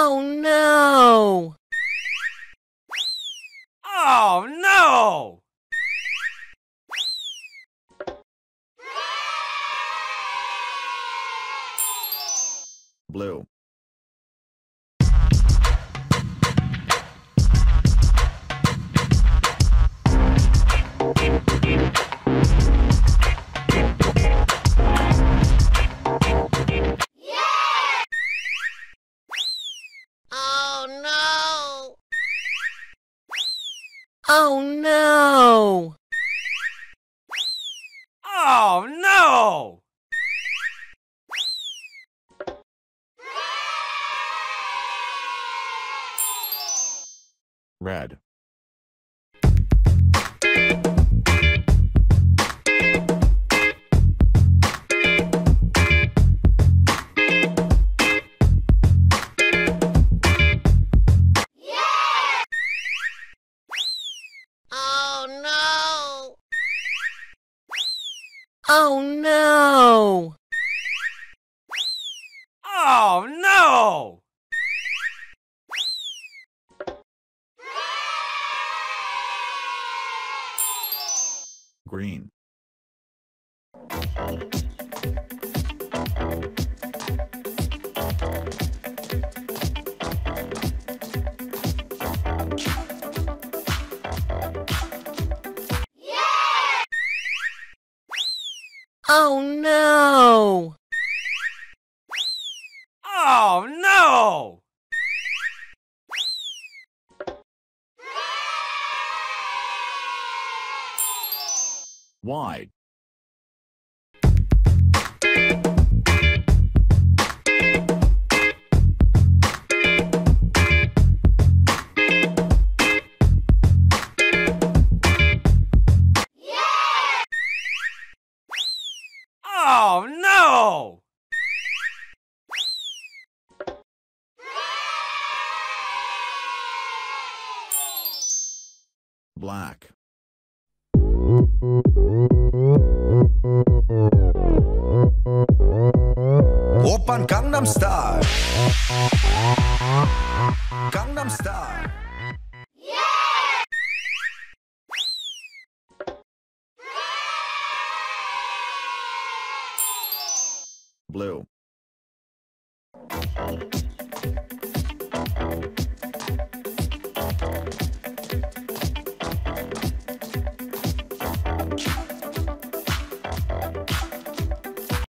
Oh no! Oh no! Blue. Oh no! Oh no! Red. Oh no! Oh no! Green. Oh no! Oh no! Wide. Oh no! Black. Open Gangnam Style. Gangnam Style. Blue.